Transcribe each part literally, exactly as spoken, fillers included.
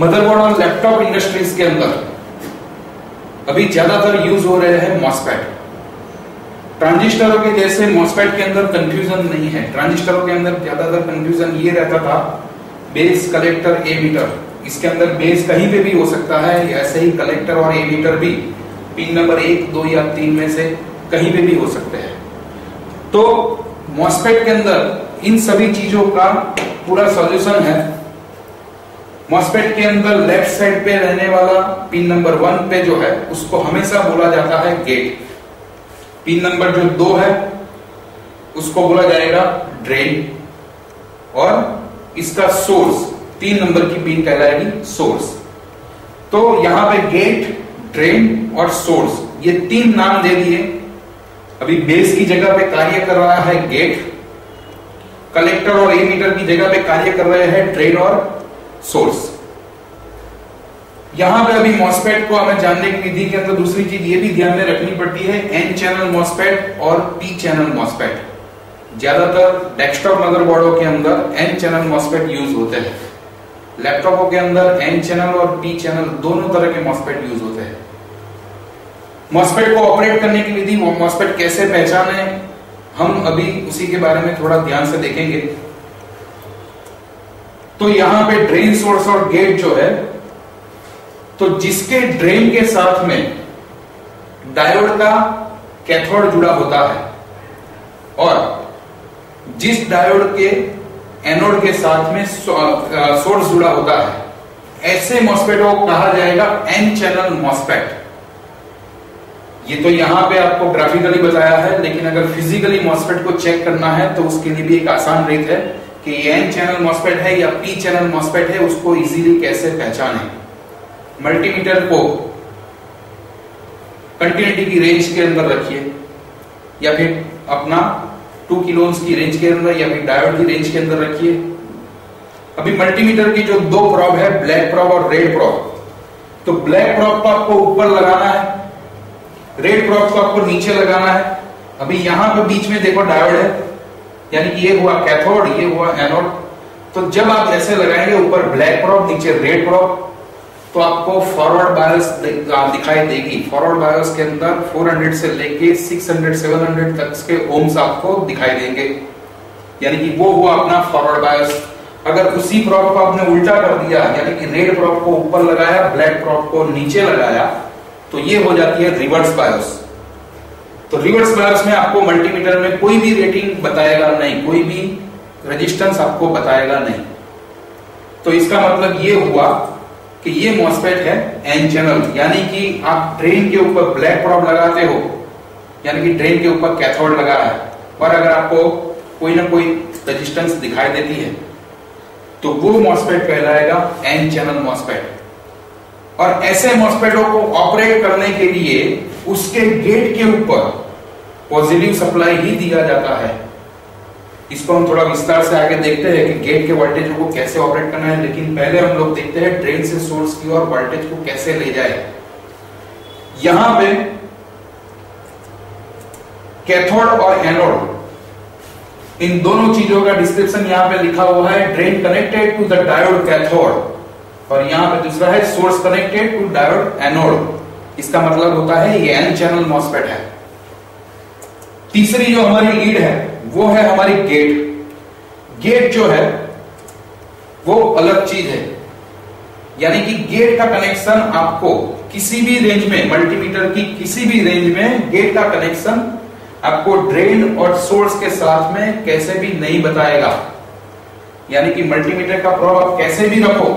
Motherboard और laptop industries के अंदर अभी ज्यादातर यूज हो रहे हैं मॉस्फेट। ट्रांजिस्टरों के जैसे मॉस्फेट के अंदर कंफ्यूजन नहीं है। ट्रांजिस्टरों के अंदर ज्यादातर कंफ्यूजन ये रहता था बेस कलेक्टर एमीटर, इसके अंदर बेस कहीं पे भी हो सकता है, ऐसे ही कलेक्टर और एमीटर भी पिन नंबर एक दो या तीन में से कहीं पे भी हो सकते हैं। तो मॉस्फेट के अंदर इन सभी चीजों का पूरा सॉल्यूशन है। मॉस्फेट के अंदर लेफ्ट साइड पे रहने वाला पिन नंबर वन पे जो है उसको हमेशा बोला जाता है गेट, पिन नंबर जो दो है उसको बोला जाएगा ड्रेन, और इसका सोर्स तीन नंबर की पिन कहलाएगी सोर्स। तो यहां पे गेट, ड्रेन और सोर्स ये तीन नाम दे दिए। अभी बेस की जगह पे कार्य कर रहा है गेट, कलेक्टर और एमीटर की जगह पे कार्य कर रहे हैं ड्रेन और सोर्स। यहां पे अभी मॉस्फेट को हमें जानने की विधि के अंदर दूसरी चीज ये भी ध्यान में रखनी पड़ती है, एन चैनल मॉस्फेट और पी चैनल मॉस्फेट। ज्यादातर डेस्कटॉप मदरबोर्डों के अंदर एन चैनल मॉस्फेट यूज होते हैं, लैपटॉपों के अंदर एन चैनल और पी चैनल दोनों तरह के मॉस्फेट यूज होते हैं। मॉस्फेट को ऑपरेट करने की विधि, मॉस्फेट कैसे पहचाने, हम अभी उसी के बारे में थोड़ा ध्यान से देखेंगे। तो यहां पे ड्रेन, सोर्स और गेट जो है, तो जिसके ड्रेन के साथ में डायोड का कैथोड जुड़ा होता है और जिस डायोड के एनोड के साथ में सोर्स जुड़ा होता है, ऐसे मॉस्फेट को कहा जाएगा एन चैनल मॉस्फेट। ये तो यहां पे आपको ग्राफिकली बताया है, लेकिन अगर फिजिकली मॉस्फेट को चेक करना है तो उसके लिए भी एक आसान रीत है कि ये एन चैनल मॉस्फेट है या पी चैनल मॉस्फेट है, उसको इजीली कैसे पहचाने। मल्टीमीटर को कंटिन्यूटी की रेंज के अंदर रखिए या फिर अपना टू किलोन्स की रेंज के अंदर या फिर डायोड की रेंज के अंदर रखिए। अभी मल्टीमीटर की जो दो प्रोब है, ब्लैक प्रोब और रेड प्रोब, तो ब्लैक प्रोब को आपको ऊपर लगाना है, रेड प्रोब को आपको नीचे लगाना है। अभी यहां पर बीच में देखो डायोड है, यानी कि ये हुआ कैथोड, ये हुआ एनोड। तो जब आप ऐसे लगाएंगे ऊपर ब्लैक प्रोब नीचे रेड प्रोब, तो आपको फॉरवर्ड बायस दिखाई देगी। फॉरवर्ड बायस के अंदर चार सौ से लेके छह सौ, सात सौ तक के ओम्स आपको दिखाई देंगे, यानी कि वो हुआ अपना फॉरवर्ड बायस। अगर उसी प्रोब को आपने उल्टा कर दिया, यानी कि रेड प्रोब को ऊपर लगाया, ब्लैक प्रोब को नीचे लगाया, तो ये हो जाती है रिवर्स बायस। तो रिवर्स बायस में आपको मल्टीमीटर में कोई भी रेटिंग बताएगा नहीं, कोई भी रेजिस्टेंस आपको बताएगा नहीं। तो इसका मतलब ये हुआ कि ये मॉस्फेट है एन चैनल, यानी कि आप ड्रेन के ऊपर ब्लैक प्रोब लगाते हो, यानी कि ड्रेन के ऊपर कैथोड लगा है, और अगर आपको कोई ना कोई रेजिस्टेंस दिखाई देती है तो वो मॉस्फेट कहलाएगा एन चैनल मॉस्फेट। और ऐसे मॉस्फेटों को ऑपरेट करने के लिए उसके गेट के ऊपर पॉजिटिव सप्लाई ही दिया जाता है। इसको हम थोड़ा विस्तार से आगे देखते हैं कि गेट के वोल्टेज को कैसे ऑपरेट करना है, लेकिन पहले हम लोग देखते हैं ड्रेन से सोर्स की ओर वोल्टेज को कैसे ले जाए। यहां पे कैथोड और एनोड, इन दोनों चीजों का डिस्क्रिप्शन यहां पे लिखा हुआ है। Drain connected to the diode cathode, और यहां पे दूसरा है source connected to diode anode. इसका मतलब होता है ये एन चैनल मॉस्फेट है। तीसरी जो हमारी लीड है वो है हमारी गेट। गेट जो है वो अलग चीज है, यानी कि गेट का कनेक्शन आपको किसी भी रेंज में, मल्टीमीटर की किसी भी रेंज में गेट का कनेक्शन आपको ड्रेन और सोर्स के साथ में कैसे भी नहीं बताएगा। यानी कि मल्टीमीटर का प्रोब आप कैसे भी रखो,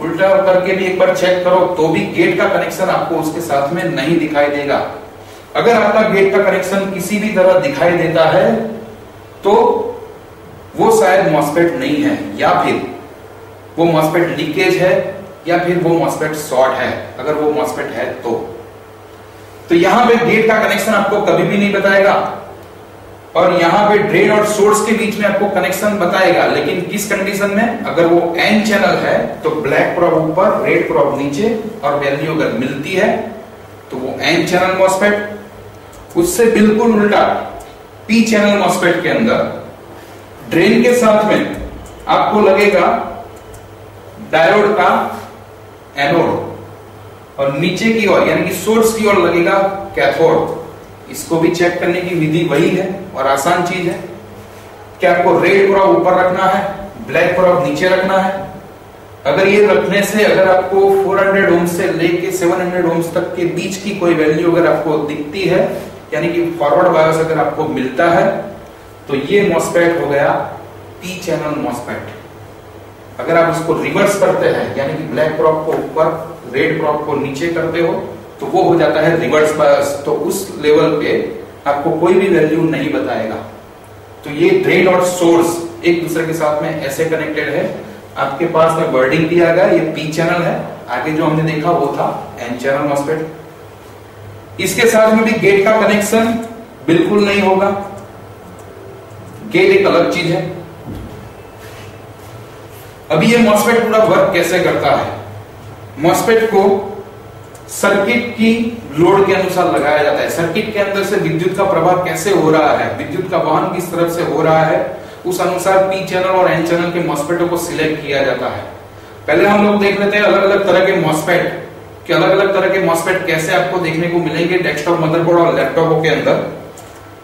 उल्टा करके भी एक बार चेक करो, तो भी गेट का कनेक्शन आपको उसके साथ में नहीं दिखाई देगा। अगर आपका गेट का कनेक्शन किसी भी तरह दिखाई देता है तो वो शायद मॉस्फेट नहीं है, या फिर वो मॉस्फेट लीकेज है, या फिर वो मॉस्फेट शॉर्ट है, अगर वो मॉस्फेट है तो। तो यहां पे गेट का कनेक्शन आपको कभी भी नहीं बताएगा, और यहां पे ड्रेन और सोर्स के बीच में आपको कनेक्शन बताएगा, लेकिन किस कंडीशन में, अगर वो एन चैनल है तो ब्लैक प्रोब ऊपर, रेड प्रोब नीचे, और वैल्यू अगर मिलती है तो वो एन चैनल मॉस्फेट। उससे बिल्कुल उल्टा पी चैनल मॉस्फेट के अंदर ड्रेन के साथ में आपको लगेगा डायोड का एनोड और नीचे की ओर यानी कि सोर्स की ओर लगेगा कैथोड। इसको भी चेक करने की विधि वही है और आसान चीज है कि आपको रेड पूरा ऊपर रखना है, ब्लैक पूरा नीचे रखना है। अगर ये रखने से अगर आपको चार सौ ओम से लेके सात सौ ओम तक के बीच की कोई वैल्यू अगर आपको दिखती है यानी कि फॉरवर्ड बायस अगर आपको मिलता है तो ये मॉस्फेट हो गया पी चैनल मॉस्फेट। अगर आप उसको रिवर्स करते हैं यानी कि ब्लैक प्रॉप को ऊपर रेड प्रॉप को नीचे करते हो तो वो हो जाता है रिवर्स बायस। तो उस लेवल पे आपको कोई भी वैल्यू नहीं बताएगा। तो ये ड्रेन और सोर्स एक दूसरे के साथ में ऐसे कनेक्टेड है। आपके पास में वर्डिंग दिया गया, ये पी चैनल है, आगे जो हमने देखा वो था एन चैनल मॉस्फेट। इसके साथ में भी गेट का कनेक्शन बिल्कुल नहीं होगा, गेट एक अलग चीज है। अभी ये मॉस्फेट पूरा वर्क कैसे करता है? मॉस्फेट को सर्किट की लोड के अनुसार लगाया जाता है। सर्किट के अंदर से विद्युत का प्रवाह कैसे हो रहा है, विद्युत का वहन किस तरफ से हो रहा है, उस अनुसार पी चैनल और एन चैनल के मॉस्फेटों को सिलेक्ट किया जाता है। पहले हम लोग देख लेते हैं अलग अलग तरह के मॉस्फेट के अलग अलग तरह के मॉस्फेट कैसे आपको देखने को मिलेंगे डेस्कटॉप, मदरबोर्ड और लैपटॉपों के अंदर।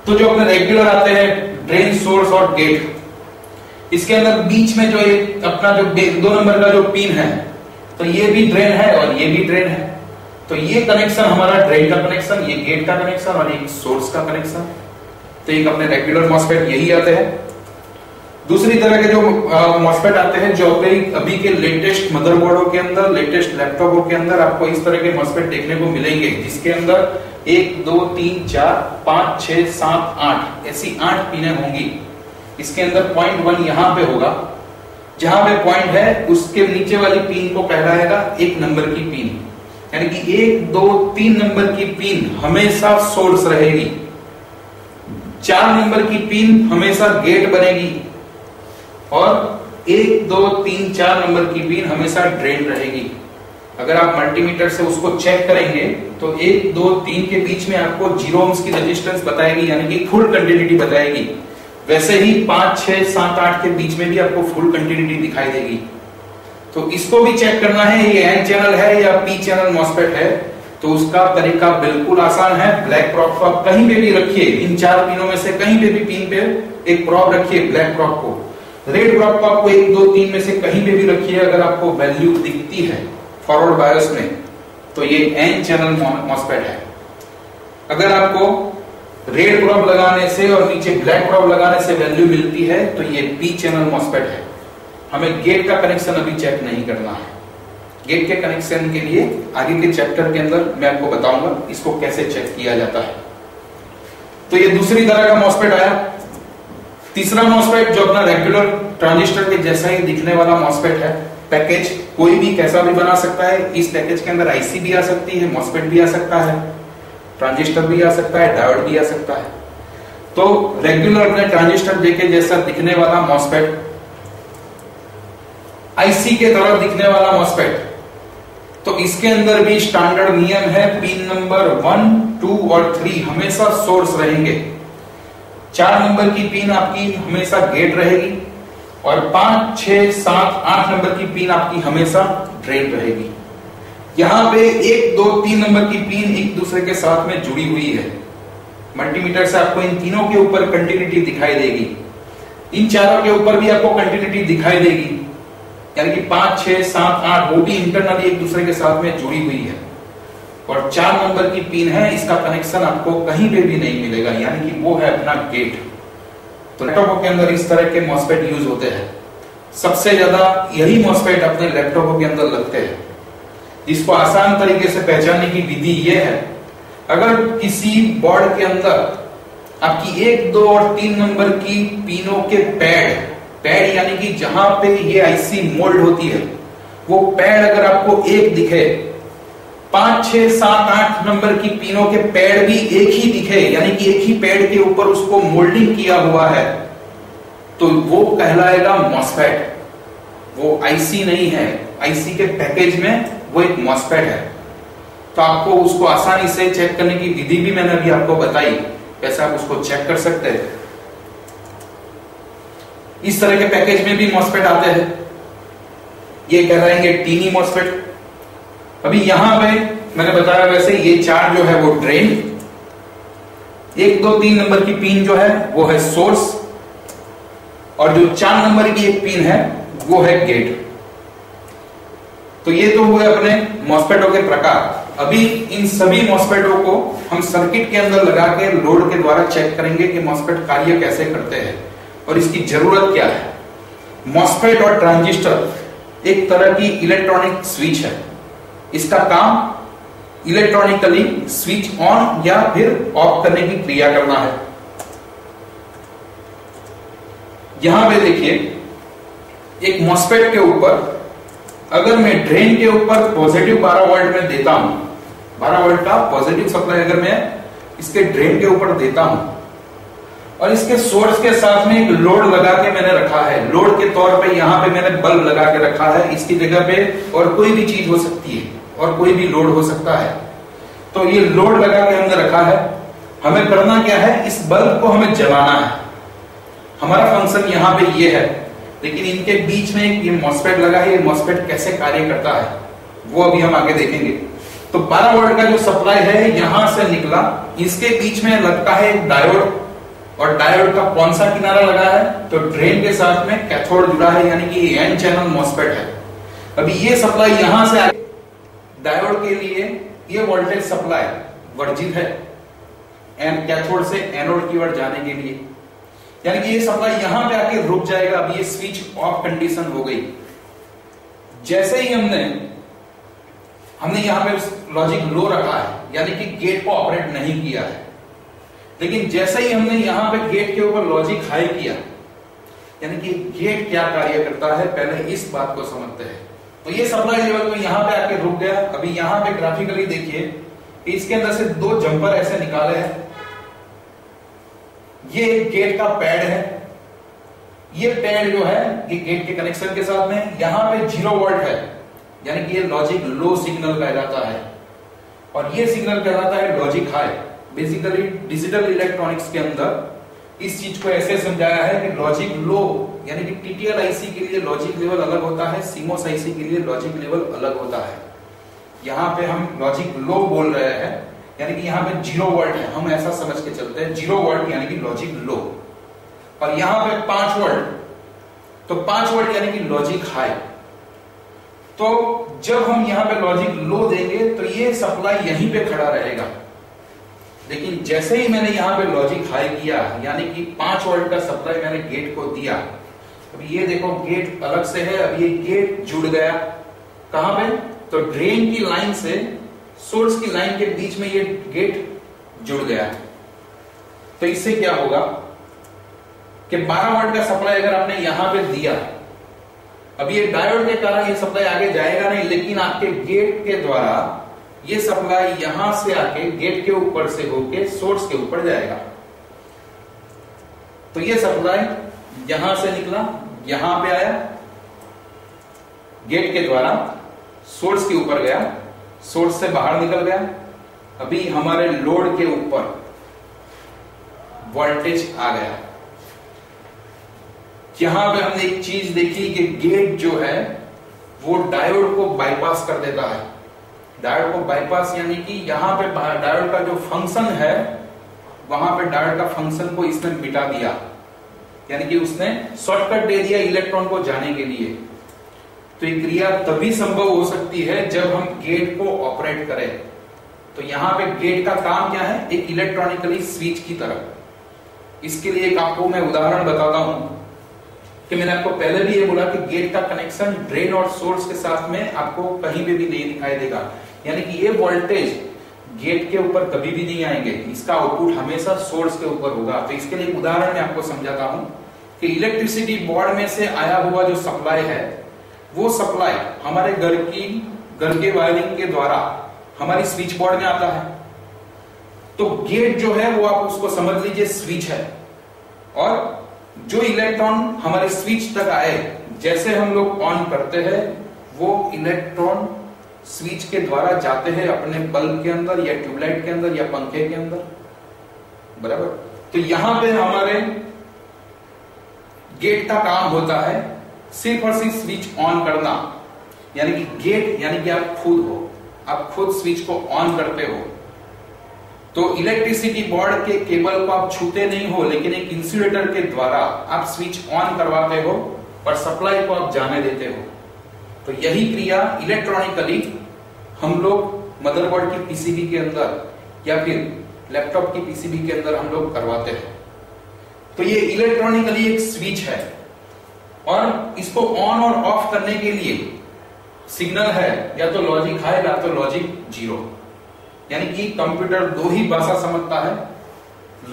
तो जो अपने रेगुलर आते हैं ड्रेन, सोर्स और गेट, इसके अंदर बीच में जो एक अपना जो दो नंबर का जो पिन है, तो ये भी ड्रेन है और ये भी ड्रेन है। तो ये कनेक्शन हमारा ड्रेन का कनेक्शन, ये गेट का कनेक्शन और एक सोर्स का कनेक्शन। तो एक अपने रेगुलर मॉस्फेट यही आते हैं। दूसरी तरह के जो मॉस्फेट आते हैं जो अभी के लेटेस्ट मदरबोर्डों के अंदर, लेटेस्ट लैपटॉपों के अंदर आपको इस तरह के मॉस्फेट देखने को मिलेंगे, जिसके अंदर एक दो तीन चार पांच छह सात आठ ऐसी आठ पिने होंगी। इसके अंदर पॉइंट वन यहां पे होगा, जहां पे पॉइंट है उसके नीचे वाली पिन को कहलाएगा एक नंबर की पिन। यानी कि एक दो तीन नंबर की पिन हमेशा सोर्स रहेगी, चार नंबर की पिन हमेशा गेट बनेगी और एक दो तीन चार नंबर की पिन हमेशा ड्रेन रहेगी। अगर आप मल्टीमीटर से उसको चेक करेंगे तो एक दो तीन के बीच में आपको जीरो ओम्स की रेजिस्टेंस बताएगी, यानी कि फुल कंटिन्यूटी बताएगी। वैसे ही पांच छह सात आठ के बीच में भी आपको फुल कंटिन्यूटी दिखाई देगी। तो इसको भी चेक करना है ये एन चैनल है या पी चैनल मॉस्फेट है। तो उसका तरीका बिल्कुल आसान है। ब्लैक प्रॉप को आप कहीं पे भी रखिए, इन चार पिनों में से कहीं पे भी पिन पे एक प्रॉप रखिए ब्लैक प्रॉप को। रेड प्रॉप को आपको एक दो तीन में से कहीं पे भी रखिए, अगर आपको वैल्यू दिखती है फॉरवर्ड बायस में तो ये एन चैनल मॉस्फेट है। अगर आपको रेड प्रॉप लगाने से और नीचे ब्लैक प्रॉप लगाने से वैल्यू मिलती है तो ये पी चैनल मॉस्फेट है। हमें गेट का कनेक्शन अभी चेक नहीं करना है। गेट के कनेक्शन के लिए आगे के चैप्टर के अंदर मैं आपको बताऊंगा इसको कैसे चेक किया जाता है। तो ये दूसरी तरह का मॉस्फेट आया। तीसरा मॉस्फेट जो अपना रेगुलर ट्रांजिस्टर के जैसा ही दिखने वाला मॉस्फेट है। पैकेज कोई भी कैसा भी बना सकता है। इस पैकेज के अंदर आईसी भी आ सकती है, मॉस्फेट भी आ सकता है, ट्रांजिस्टर भी आ सकता है, डायोड भी आ सकता है। तो रेगुलर अपने ट्रांजिस्टर देखे जैसा दिखने वाला मॉस्फेट, आईसी के तरह दिखने वाला मॉस्फेट। तो इसके अंदर भी स्टैंडर्ड नियम है, पिन नंबर वन टू और थ्री हमेशा सोर्स रहेंगे, चार नंबर की पिन आपकी हमेशा गेट रहेगी और पांच छह सात आठ नंबर की पिन आपकी हमेशा ड्रेन रहेगी। यहाँ पे एक दो तीन नंबर की पिन एक दूसरे के साथ में जुड़ी हुई है। मल्टीमीटर से आपको इन तीनों के ऊपर कंटिन्यूटी दिखाई देगी, इन चारों के ऊपर भी आपको कंटिन्यूटी दिखाई देगी, यानी कि पांच छह सात आठ वो भी इंटरनली एक दूसरे के साथ में जुड़ी हुई है। और चार नंबर की पिन है, इसका कनेक्शन आपको कहीं पे भी नहीं मिलेगा, यानी कि वो है अपना गेट। तो लैपटॉप के अंदर इस तरह के मॉस्फेट यूज होते हैं। सबसे ज्यादा यही मॉस्फेट अपने लैपटॉपों के अंदर लगते हैं। इसको आसान तरीके से पहचानने की विधि यह है, अगर किसी बोर्ड के अंदर आपकी एक दो और तीन नंबर की पिनों के पैड पैड यानी कि जहां पे ये आईसी मोल्ड होती है वो पैड अगर आपको एक दिखे, पांच छह सात आठ नंबर की पिनों के पैड भी एक ही दिखे, यानी कि एक ही पैड के ऊपर उसको मोल्डिंग किया हुआ है, तो वो कहलाएगा मॉस्फेट। वो आईसी नहीं है, आईसी के पैकेज में वो एक मॉस्फेट है। तो आपको उसको आसानी से चेक करने की विधि भी मैंने अभी आपको बताई, कैसे आप उसको चेक कर सकते हैं। इस तरह के पैकेज में भी मॉस्फेट आते हैं। ये कहलाएंगे टीनी मॉस्फेट। अभी यहां पे मैंने बताया वैसे ये चार जो है वो ड्रेन, एक दो तीन नंबर की पिन जो है वो है सोर्स, और जो चार नंबर की एक पिन है वो है गेट। तो ये तो हुए अपने मॉस्फेटों के प्रकार। अभी इन सभी मॉस्फेटों को हम सर्किट के अंदर लगा के लोड के द्वारा चेक करेंगे कि मॉस्फेट कार्य कैसे करते हैं और इसकी जरूरत क्या है। मॉस्फेट और ट्रांजिस्टर एक तरह की इलेक्ट्रॉनिक स्विच है, इसका काम इलेक्ट्रॉनिकली स्विच ऑन या फिर ऑफ करने की क्रिया करना है। यहां पे देखिए एक मॉस्फेट के ऊपर अगर मैं ड्रेन के ऊपर पॉजिटिव बारह वोल्ट में देता हूं, बारह वोल्ट का पॉजिटिव सप्लाई अगर मैं इसके ड्रेन के ऊपर देता हूं और इसके सोर्स के साथ में एक लोड लगा के मैंने रखा है, लोड के तौर पे यहाँ पे मैंने बल्ब लगा के रखा है, इसकी जगह पे और कोई भी चीज हो सकती है और कोई भी लोड हो सकता है। तो ये लोड लगा के हमने रखा है, हमें करना क्या है, इस बल्ब को हमें जलाना है। हमारा फंक्शन यहाँ पे ये है, लेकिन इनके बीच में ये मॉस्फेट लगा है, ये मॉस्फेट कैसे कार्य करता है वो अभी हम आगे देखेंगे। तो बारह वोल्ट का जो सप्लाई है यहां से निकला, इसके बीच में लगता है एक डायोड, और डायोड का कौन सा किनारा लगा है, तो ड्रेन के साथ में कैथोड जुड़ा है, यानी कि एन चैनल मॉस्फेट है। अभी ये सप्लाई यहां से डायोड के लिए ये वोल्टेज सप्लाई वर्जित है एन कैथोड से एनोड की ओर जाने के लिए, यानी कि ये सप्लाई यहां पे आके रुक जाएगा। अब ये स्विच ऑफ कंडीशन हो गई। जैसे ही हमने हमने यहां पे लॉजिक लो रखा है, यानी कि गेट को ऑपरेट नहीं किया है, लेकिन जैसे ही हमने यहां पे गेट के ऊपर लॉजिक हाई किया, यानी कि गेट क्या कार्य करता है पहले इस बात को समझते हैं। तो ये सप्लाई लेवल में यहां पे आके रुक गया। अभी यहां पे ग्राफिकली देखिए, इसके अंदर से दो जंपर ऐसे निकाले हैं, ये एक गेट का पैड है, ये पैड जो है ये गेट के कनेक्शन के साथ में, यहां पे जीरो वोल्ट है, यानी कि ये लॉजिक लो सिग्नल कहलाता है, और ये सिग्नल कहलाता है logic high. Basically digital electronics के अंदर इस चीज को ऐसे समझाया है कि लॉजिक लो यानी कि टीटीएल आईसी के लिए लॉजिक लेवल अलग होता है, सीमोस आईसी के लिए लॉजिक लेवल अलग होता है। यहाँ पे हम लॉजिक लो बोल रहे हैं, यानी कि यहाँ पे जीरो वोल्ट है, हम ऐसा समझ के चलते हैं, जीरो वोल्ट यानी कि लॉजिक लो, और यहाँ पे पांच वोल्ट तो पांच वोल्ट यानी कि लॉजिक हाई। तो जब हम यहाँ पे लॉजिक लो देंगे तो ये सप्लाई यहीं पे खड़ा रहेगा, लेकिन जैसे ही मैंने यहाँ पे लॉजिक हाई किया, यानी कि पांच वोल्ट का सप्लाई मैंने गेट को दिया, अभी ये देखो गेट अलग से है, अब ये गेट जुड़ गया कहाँ पे, तो ड्रेन की लाइन से सोर्स की लाइन के बीच में ये गेट जुड़ गया। तो इससे क्या होगा कि बारह वोल्ट का सप्लाई अगर आपने यहाँ पे दिया, अब ये डायोड के कारण ये सप्लाई आगे जाएगा नहीं, लेकिन आपके गेट के द्वारा ये सप्लाई यहां से आके गेट के ऊपर से होके सोर्स के ऊपर जाएगा। तो ये सप्लाई यहां से निकला, यहां पे आया, गेट के द्वारा सोर्स के ऊपर गया, सोर्स से बाहर निकल गया। अभी हमारे लोड के ऊपर वोल्टेज आ गया। यहां पे हमने एक चीज देखी कि गेट जो है वो डायोड को बाईपास कर देता है। डायोड को बाईपास यानी कि यहाँ पे डायोड का जो फंक्शन है वहां पे डायोड का फंक्शन को इसने मिटा दिया, यानी कि उसने शॉर्टकट दे दिया इलेक्ट्रॉन को जाने के लिए। तो ये क्रिया तभी संभव हो सकती है जब हम गेट को ऑपरेट करें। तो यहाँ पे गेट का काम क्या है, एक इलेक्ट्रॉनिकली स्विच की तरह। इसके लिए एक आपको मैं उदाहरण बताता हूं कि मैंने आपको पहले भी ये बोला कि गेट का कनेक्शन ड्रेन और सोर्स के साथ में आपको कहीं पे भी नहीं दिखाई देगा, यानी कि ये वोल्टेज गेट के ऊपर कभी भी नहीं आएंगे, इसका आउटपुट हमेशा सोर्स के ऊपर होगा। तो इसके लिए उदाहरण मैं आपको समझाता हूं कि इलेक्ट्रिसिटी बोर्ड में से आया हुआ जो सप्लाई है वो सप्लाई हमारे घर की घर के वायरिंग के द्वारा हमारी स्विच बोर्ड में आता है। तो गेट जो है वो आप उसको समझ लीजिए स्विच है, और जो इलेक्ट्रॉन हमारे स्विच तक आए, जैसे हम लोग ऑन करते हैं वो इलेक्ट्रॉन स्विच के द्वारा जाते हैं अपने बल्ब के अंदर या ट्यूबलाइट के अंदर या पंखे के अंदर, बराबर। तो यहां पे हमारे गेट का काम होता है सिर्फ और सिर्फ स्विच ऑन करना, यानी कि गेट यानी कि आप खुद हो, आप खुद स्विच को ऑन करते हो तो इलेक्ट्रिसिटी बोर्ड के केबल को आप छूते नहीं हो, लेकिन एक इंसुलेटर के द्वारा आप स्विच ऑन करवाते हो और सप्लाई को आप जाने देते हो। तो यही क्रिया इलेक्ट्रॉनिकली हम लोग मदरबोर्ड की पीसीबी के अंदर या फिर लैपटॉप की पीसीबी के अंदर हम लोग करवाते हैं। तो ये इलेक्ट्रॉनिकली एक स्विच है और इसको ऑन और ऑफ करने के लिए सिग्नल है, या तो लॉजिक हाई या तो लॉजिक जीरो, यानी कि कंप्यूटर दो ही भाषा समझता है,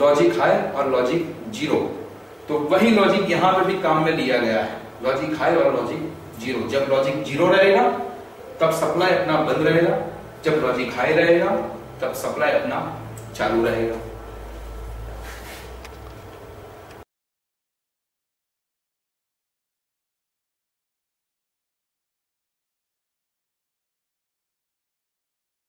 लॉजिक हाई और लॉजिक जीरो। तो वही लॉजिक यहां पे भी काम में लिया गया है, लॉजिक हाई और लॉजिक जीरो। जब लॉजिक जीरो रहेगा तब सप्लाई अपना बंद रहेगा, जब लॉजिक हाई रहेगा तब सप्लाई अपना चालू रहेगा।